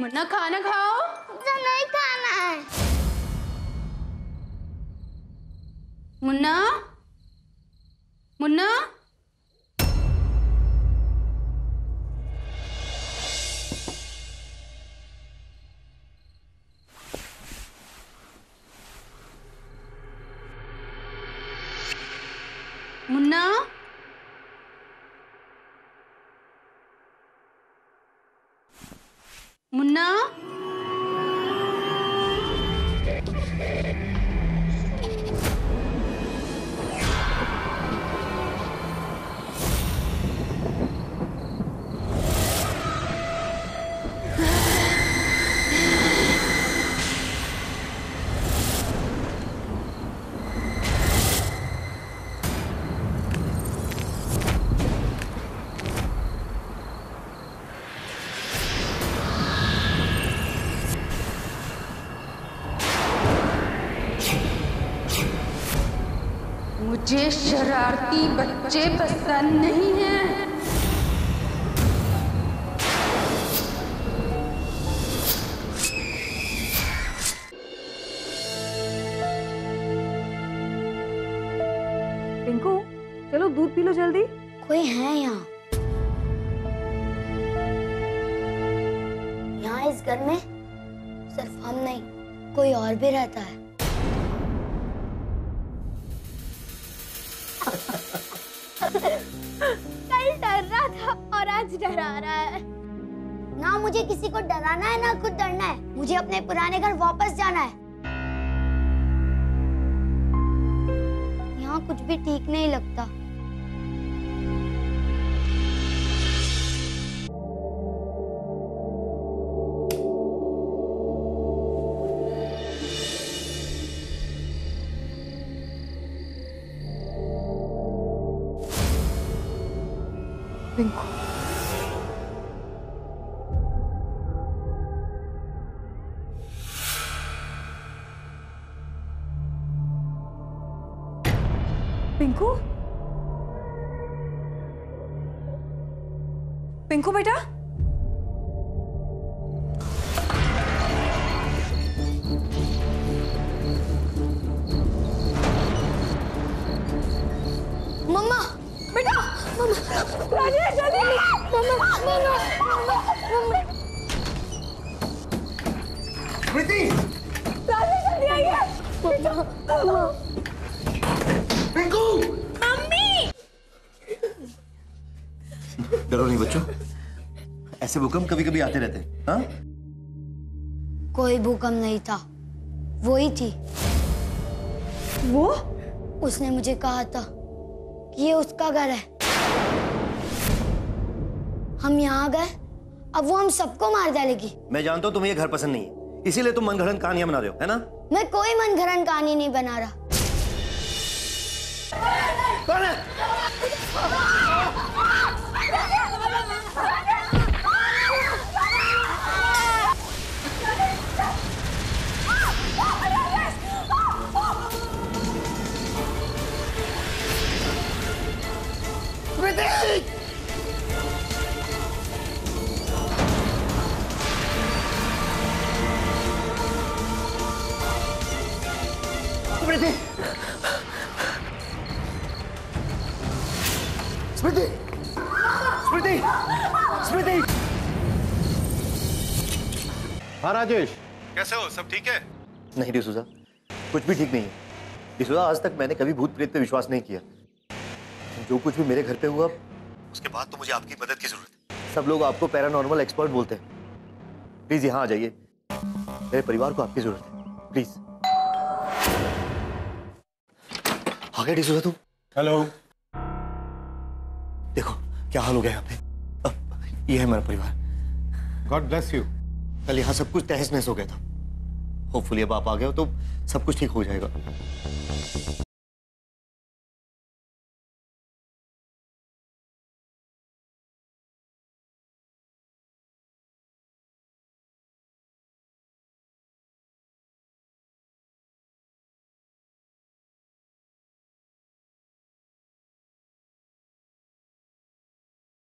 मुन्ना खाना खाओ। मुझे नहीं खाना है। मुन्ना, मुन्ना, मुन्ना, मुन्ना, मुझे शरारती बच्चे पसंद नहीं हैं। पिंकू, चलो दूध पी लो जल्दी। कोई है यहाँ? यहाँ इस घर में सिर्फ हम नहीं, कोई और भी रहता है। कल डर रहा था और आज डरा रहा है। ना मुझे किसी को डराना है ना खुद डरना है। मुझे अपने पुराने घर वापस जाना है। यहाँ कुछ भी ठीक नहीं लगता। पिंकू, पिंकू बेटा, मम्मा, बेटा, मम्मा, राजेश जल्दी, मम्मा, मम्मा, मम्मा, मम्मा, प्रीति, राजेश जल्दी आइए, बेटा, पिंकू, मम्मी, डरो नहीं बच्चों, ऐसे भूकंप कभी-कभी आते रहते हैं, हाँ? कोई भूकंप नहीं था, वो ही थी। वो? उसने मुझे कहा था कि ये उसका घर है। हम यहाँ गए, अब वो हम सबको मार डालेगी। मैं जानता हूँ तुम्हें ये घर पसंद नहीं है, इसीलिए तुम मनगढ़ंत कहानियाँ बना रहे हो, है ना? मैं कोई मनगढ़ंत कहानी नहीं बना रहा। कौन है? स्मृति, स्मृति, स्मृति। हाँ राजेश, कैसे हो? सब ठीक है? नहीं डिसूजा, कुछ भी ठीक नहीं है। डिसूजा, आज तक मैंने कभी भूत प्रेत पे विश्वास नहीं किया। जो कुछ भी मेरे घर पे हुआ, उसके बाद तो मुझे आपकी मदद की जरूरत है। सब लोग आपको पैरानॉर्मल एक्सपर्ट बोलते हैं। प्लीज यहाँ आ जाइए, मेरे परिवार को आपकी जरूरत है। प्लीज आ गए डिसूजा तुम। हेलो, देखो क्या हाल हो गया यहाँ पे। अब ये है मेरा परिवार। God bless you. कल यहाँ सब कुछ तहस नहस हो गया था। होपफुली अब आप आ गए हो तो सब कुछ ठीक हो जाएगा।